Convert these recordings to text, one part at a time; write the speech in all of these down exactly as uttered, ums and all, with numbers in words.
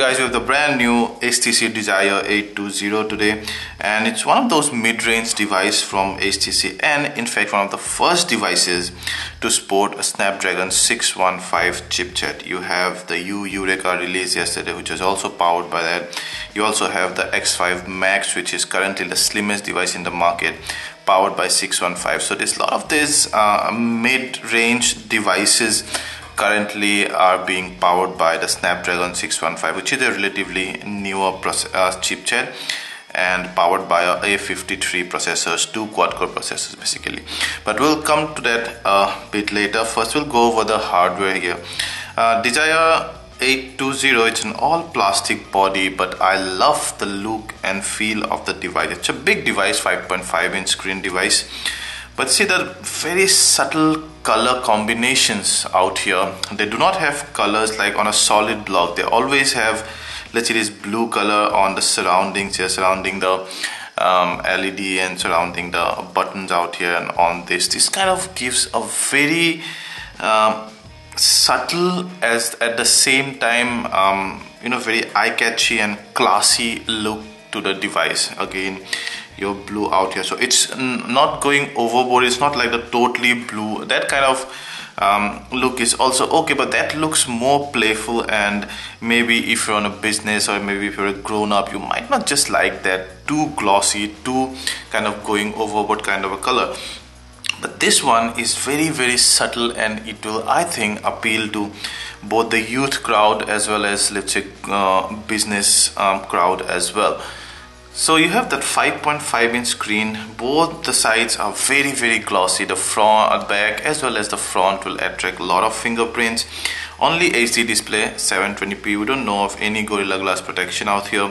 you guys with the brand new H T C Desire eight twenty today, and it's one of those mid-range devices from H T C, and in fact one of the first devices to support a Snapdragon six one five chipset. You have the Yu Yureka release yesterday, which is also powered by that. You also have the X five Max, which is currently the slimmest device in the market, powered by six one five. So there's a lot of these uh, mid-range devices currently are being powered by the Snapdragon six one five, which is a relatively newer uh, chipset and powered by A fifty-three processors, two quad-core processors basically. But we'll come to that a bit later. First, we'll go over the hardware here. Uh, Desire eight twenty, it's an all-plastic body, but I love the look and feel of the device. It's a big device, five point five inch screen device. But see, the very subtle color combinations out here. They do not have colors like on a solid block. They always have, let's see, this blue color on the surroundings here, surrounding the um, L E D and surrounding the buttons out here and on this. This kind of gives a very um, subtle, as at the same time, um, you know, very eye-catchy and classy look to the device. Again, your blue out here, so it's not going overboard. It's not like the totally blue. That kind of um, look is also okay, but that looks more playful, and maybe if you're on a business or maybe if you're a grown-up, you might not just like that too glossy, too kind of going overboard kind of a color. But this one is very very subtle, and it will, I think, appeal to both the youth crowd as well as, let's say, uh, business um, crowd as well. So you have that five point five inch screen. Both the sides are very very glossy. The front, back as well as the front will attract a lot of fingerprints. Only H D display, seven twenty p. We don't know of any Gorilla Glass protection out here.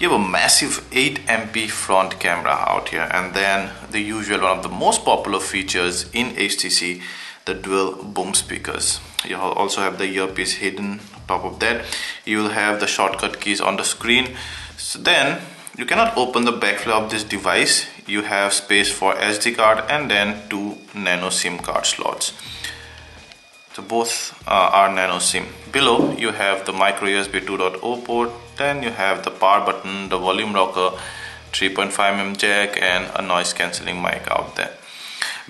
You have a massive eight megapixel front camera out here, and then the usual, one of the most popular features in H T C, the dual boom speakers. You also have the earpiece hidden on top of that. You will have the shortcut keys on the screen. So then you cannot open the back flap of this device. You have space for S D card and then two nano SIM card slots. So both uh, are nano SIM. Below you have the micro U S B two point oh port. Then you have the power button, the volume rocker, three point five millimeter jack, and a noise cancelling mic out there.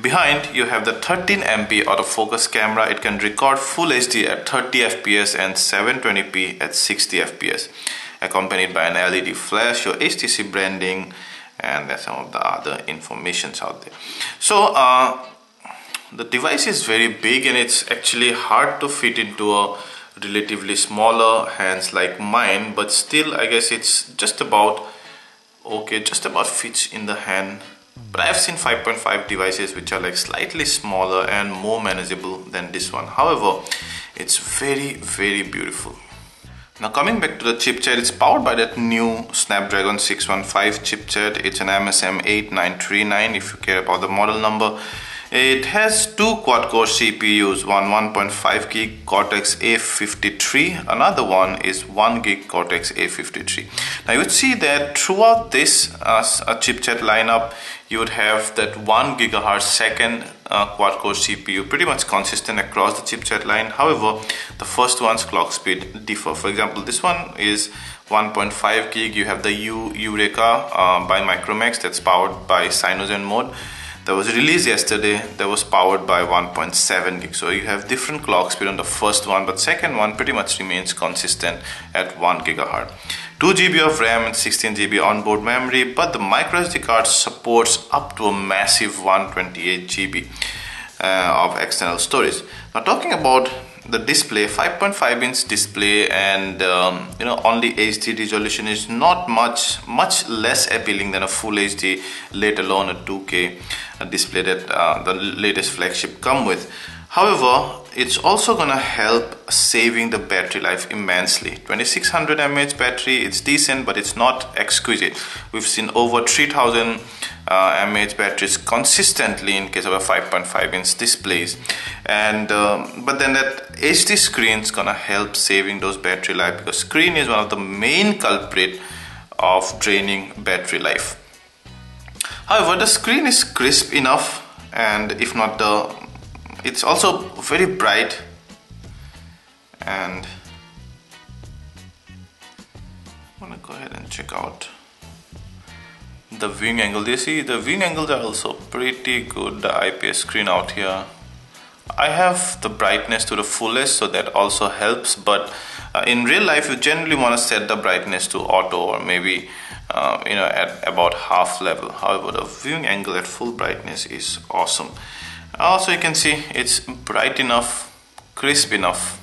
Behind you have the thirteen megapixel autofocus camera. It can record full H D at thirty F P S and seven twenty p at sixty F P S. Accompanied by an L E D flash, your H T C branding, and some of the other informations out there. So uh, the device is very big, and it's actually hard to fit into a relatively smaller hands like mine, but still I guess it's just about okay, just about fits in the hand. But I've seen five point five devices which are like slightly smaller and more manageable than this one. However, it's very very beautiful. Now coming back to the chipset, it's powered by that new Snapdragon six one five chipset. It's an M S M eight nine three nine if you care about the model number. It has two quad-core C P Us, one one point five gig Cortex A fifty-three, another one is one gig Cortex A fifty-three. Now you would see that throughout this uh, chipset lineup, you would have that one gigahertz second uh, quad-core C P U, pretty much consistent across the chipset line. However, the first one's clock speed differ. For example, this one is one point five gig. You have the Yu Yureka uh, by Micromax, that's powered by Cynogen mode. That was released yesterday, that was powered by one point seven gig. So you have different clock speed on the first one, but second one pretty much remains consistent at one gigahertz. two gigabytes of RAM and sixteen gigabytes onboard memory, but the microSD card supports up to a massive one hundred twenty-eight gigabytes uh, of external storage. Now talking about the display, five point five inch display, and um, you know, only H D resolution is not much much less appealing than a full H D, let alone a two K display that uh, the latest flagship come with. However, it's also gonna help saving the battery life immensely. twenty-six hundred milliamp hour battery, it's decent, but it's not exquisite. We've seen over three thousand uh, mAh batteries consistently in case of a five point five inch displays, and um, but then that H D screen is gonna help saving those battery life, because screen is one of the main culprit of draining battery life. However, the screen is crisp enough, and if not the it's also very bright, and gonna go ahead and check out the viewing angle. You see the viewing angles are also pretty good. The I P S screen out here, I have the brightness to the fullest, so that also helps. But uh, in real life you generally want to set the brightness to auto or maybe uh, you know, at about half level. However, the viewing angle at full brightness is awesome. Also, you can see it's bright enough, crisp enough.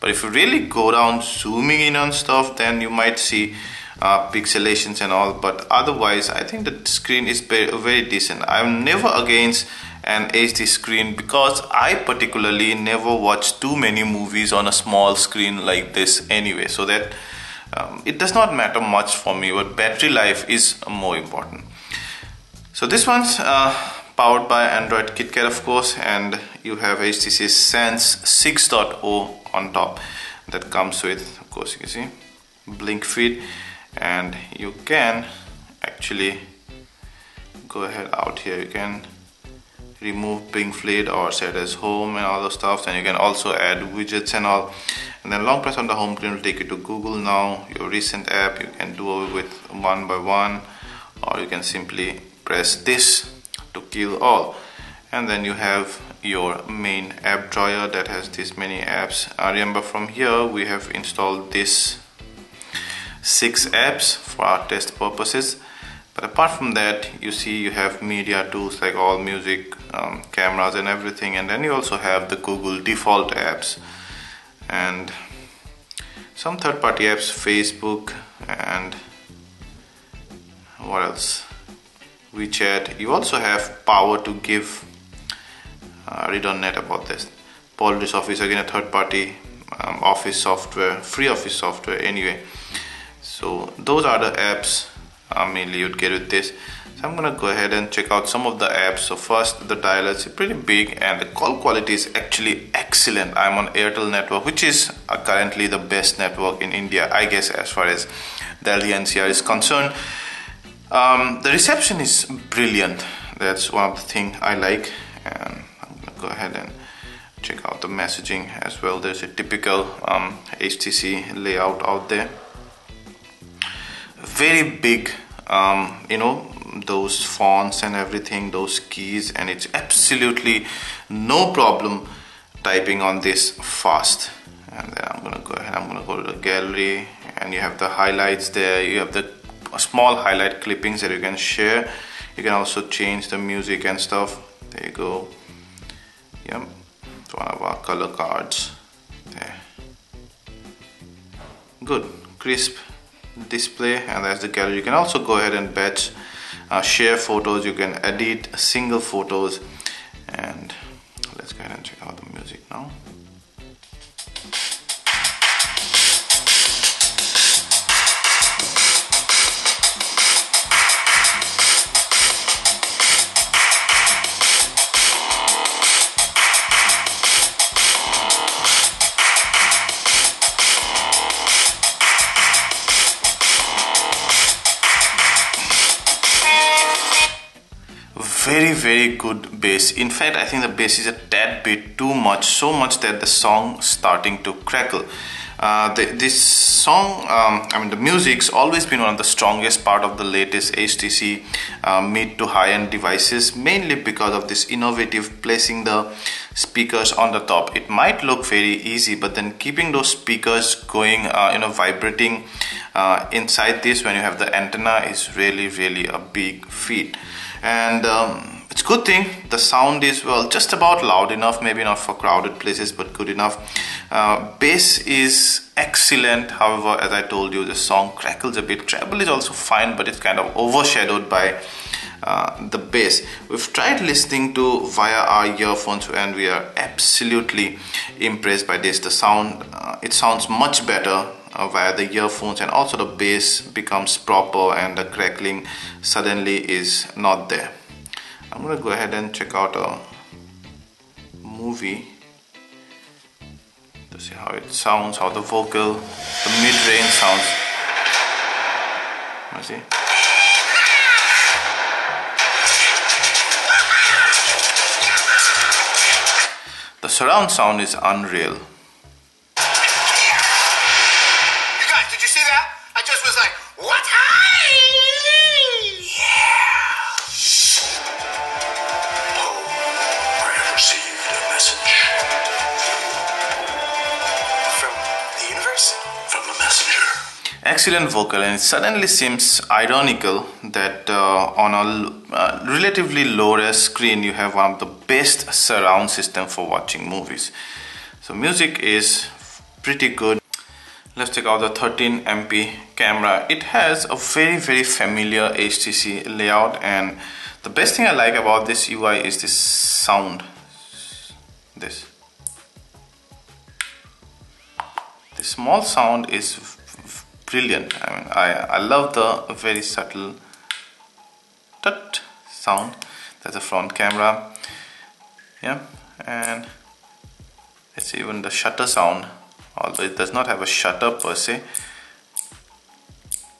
But if you really go down zooming in on stuff, then you might see uh, pixelations and all. But otherwise, I think the screen is very, very decent. I'm never against an H D screen because I particularly never watch too many movies on a small screen like this anyway. So that um, it does not matter much for me, but battery life is more important. So this one's uh, powered by Android KitKat, of course, and you have H T C Sense six point oh on top. That comes with, of course, you can see BlinkFeed, and you can actually go ahead out here. You can remove BlinkFeed or set as home and all those stuff. And you can also add widgets and all. And then long press on the home screen will take you to Google Now, your recent app. You can do it with one by one, or you can simply press this to kill all. And then you have your main app drawer that has this many apps. I remember from here we have installed this six apps for our test purposes, but apart from that you see you have media tools like all music, um, cameras and everything, and then you also have the Google default apps and some third-party apps, Facebook and what else, WeChat. You also have Power to Give. I read on net about this. Polish Office, again a third-party um, office software, free office software anyway. So those are the apps uh, mainly you'd get with this. So I'm gonna go ahead and check out some of the apps. So first, the dialer is pretty big and the call quality is actually excellent. I'm on Airtel network, which is uh, currently the best network in India, I guess, as far as Delhi N C R is concerned. Um, the reception is brilliant. That's one of the things I like. And go ahead and check out the messaging as well. There's a typical um, H T C layout out there, very big, um, you know, those fonts and everything, those keys, and it's absolutely no problem typing on this fast. And then I'm gonna go ahead, I'm gonna go to the gallery, and you have the highlights there. You have the small highlight clippings that you can share. You can also change the music and stuff. There you go. Yep, it's one of our color cards there. Good, crisp display, and that's the gallery. You can also go ahead and batch, uh, share photos. You can edit single photos, and let's go ahead and check out the music now. Very, very good bass. In fact, I think the bass is a tad bit too much, so much that the song starting to crackle. Uh, the, this song, um, I mean, the music's always been one of the strongest part of the latest H T C uh, mid to high-end devices, mainly because of this innovative placing the speakers on the top. It might look very easy, but then keeping those speakers going, uh, you know, vibrating uh, inside this when you have the antenna is really, really a big feat. And um, it's a good thing the sound is, well, just about loud enough, maybe not for crowded places, but good enough. Uh, bass is excellent. However, as I told you, the song crackles a bit. Treble is also fine, but it's kind of overshadowed by uh, the bass. We've tried listening to via our earphones and we are absolutely impressed by this. The sound, uh, it sounds much better Uh, via the earphones, and also the bass becomes proper and the crackling suddenly is not there. I'm gonna go ahead and check out a movie to see how it sounds, how the vocal, the mid-range sounds. Let's see. The surround sound is unreal. I just was excellent vocal, and it suddenly seems ironical that uh, on a uh, relatively low-res screen you have one of the best surround system for watching movies. So music is pretty good. Let's take out the thirteen M P camera. It has a very very familiar H T C layout, and the best thing I like about this U I is this sound. This, this small sound is brilliant. I mean, I, I love the very subtle tut sound. That's the front camera. Yeah, and it's even the shutter sound. Although it does not have a shutter per se,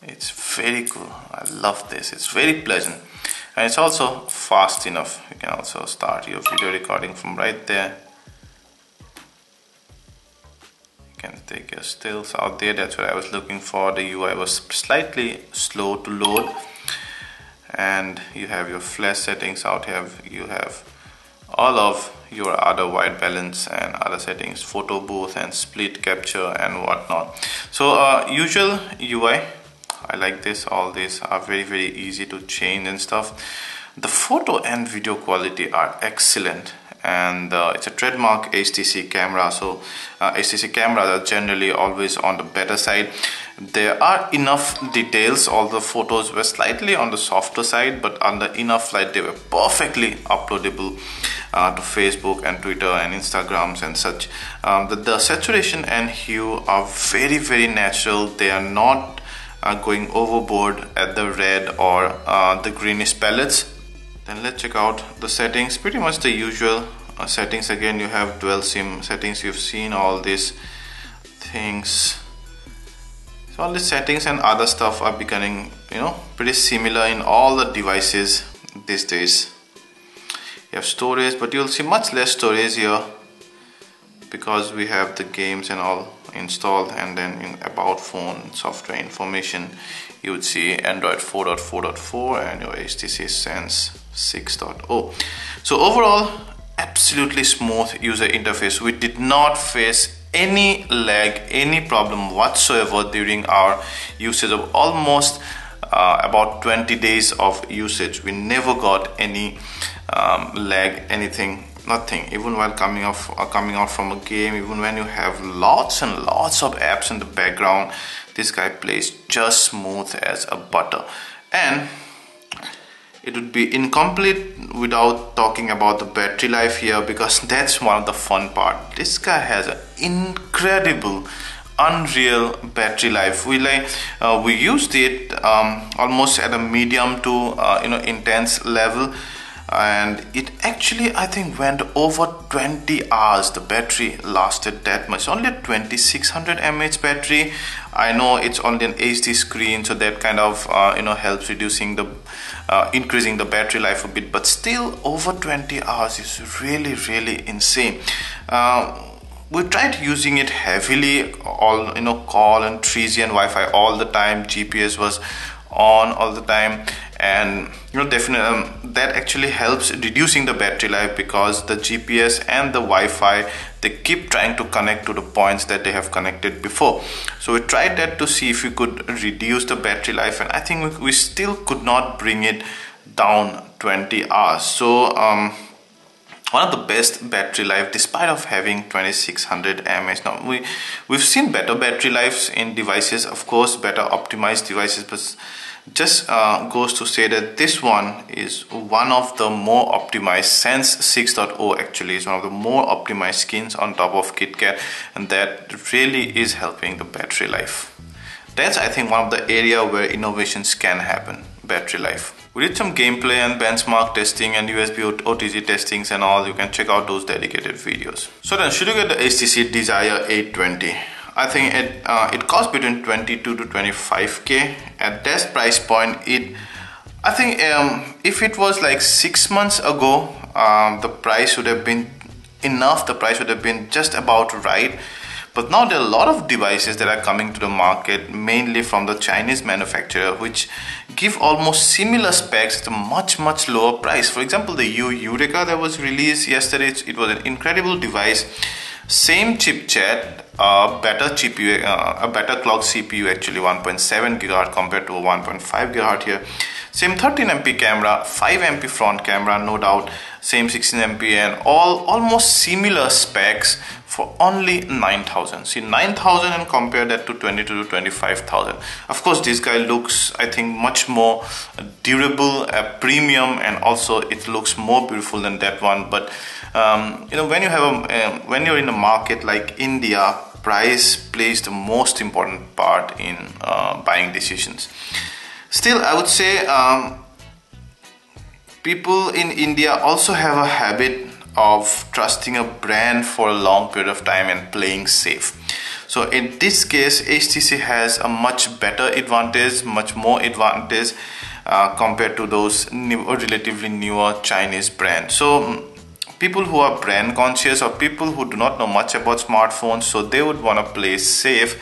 it's very cool. I love this. It's very pleasant, and it's also fast enough. You can also start your video recording from right there. You can take your stills out there. That's what I was looking for. The U I was slightly slow to load, and you have your flash settings out here. You have all of your other white balance and other settings, photo booth and split capture and whatnot. So uh, usual U I, I like this. All these are very very easy to change and stuff. The photo and video quality are excellent, and uh, it's a trademark H T C camera, so uh, H T C cameras are generally always on the better side. There are enough details. All the photos were slightly on the softer side, but under enough light they were perfectly uploadable uh, to Facebook and Twitter and Instagrams and such. Um, the, the saturation and hue are very very natural. They are not uh, going overboard at the red or uh, the greenish palettes. Then let's check out the settings. Pretty much the usual uh, settings. Again, you have dual SIM settings. You've seen all these things. So all these settings and other stuff are becoming, you know, pretty similar in all the devices these days. You have storage, but you'll see much less storage here because we have the games and all installed, and then in about phone software information you would see Android four point four point four and your H T C Sense six point oh. So overall, absolutely smooth user interface. We did not face any lag, any problem whatsoever during our usage of almost uh, about twenty days of usage. We never got any um, lag, anything, nothing. Even while coming off or coming out from a game, even when you have lots and lots of apps in the background, this guy plays just smooth as a butter. And it would be incomplete without talking about the battery life here, because that's one of the fun part. This guy has an incredible, unreal battery life. We like uh, we used it um, almost at a medium to uh, you know intense level, and it actually I think went over twenty hours. The battery lasted that much. It's only a twenty-six hundred milliamp hour battery. I know it's only an H D screen, so that kind of uh, you know helps reducing the uh, increasing the battery life a bit, but still over twenty hours is really really insane. Uh, we tried using it heavily, all you know call and three G and Wi-Fi all the time. G P S was on all the time, and you know definitely um, that actually helps reducing the battery life, because the G P S and the Wi-Fi, they keep trying to connect to the points that they have connected before. So we tried that to see if we could reduce the battery life, and I think we, we still could not bring it down twenty hours. So um, one of the best battery life, despite of having twenty-six hundred milliamp hour. Now we we've seen better battery lives in devices, of course, better optimized devices, but just uh, goes to say that this one is one of the more optimized. Sense six point oh actually is one of the more optimized skins on top of KitKat, and that really is helping the battery life. That's I think one of the area where innovations can happen, battery life. We did some gameplay and benchmark testing and U S B O T G testings and all. You can check out those dedicated videos. So then, should you get the H T C Desire eight twenty? I think it uh, it costs between twenty-two to twenty-five K. At that price point, it I think um, if it was like six months ago, um, the price would have been enough. The price would have been just about right. But now there are a lot of devices that are coming to the market, mainly from the Chinese manufacturer, which give almost similar specs at a much much lower price. For example, the Yu Yureka that was released yesterday, it was an incredible device. Same chip chat, uh, better G P U, uh, a better clock C P U, actually one point seven gigahertz compared to one point five gigahertz here. Same thirteen megapixel camera, five megapixel front camera, no doubt. Same sixteen megapixel and all almost similar specs for only nine thousand. See, nine thousand, and compare that to twenty-two to twenty-five thousand. Of course, this guy looks, I think, much more durable, uh, premium, and also it looks more beautiful than that one. But um, you know, when you have a, uh, when you're in a market like India, price plays the most important part in uh, buying decisions. Still, I would say um, people in India also have a habit of trusting a brand for a long period of time and playing safe. So in this case, H T C has a much better advantage, much more advantage uh, compared to those new, relatively newer Chinese brands. So people who are brand conscious, or people who do not know much about smartphones, so they would want to play safe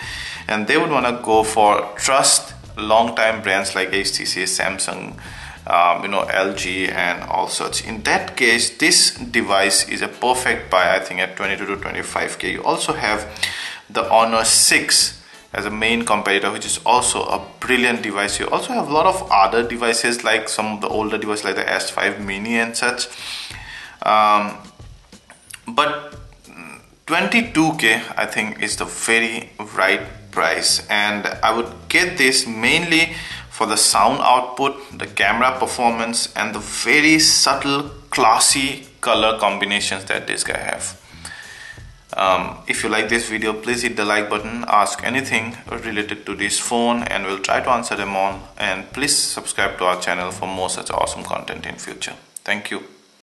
and they would want to go for trust. Long-time brands like H T C, Samsung, um, you know, L G, and all such. In that case, this device is a perfect buy, I think, at twenty-two to twenty-five K. You also have the Honor six as a main competitor, which is also a brilliant device. You also have a lot of other devices, like some of the older devices like the S five Mini and such. Um, but twenty-two K, I think, is the very right price, and I would get this mainly for the sound output, the camera performance, and the very subtle classy color combinations that this guy have. Um, if you like this video, please hit the like button, ask anything related to this phone and we'll try to answer them all, and please subscribe to our channel for more such awesome content in future. Thank you.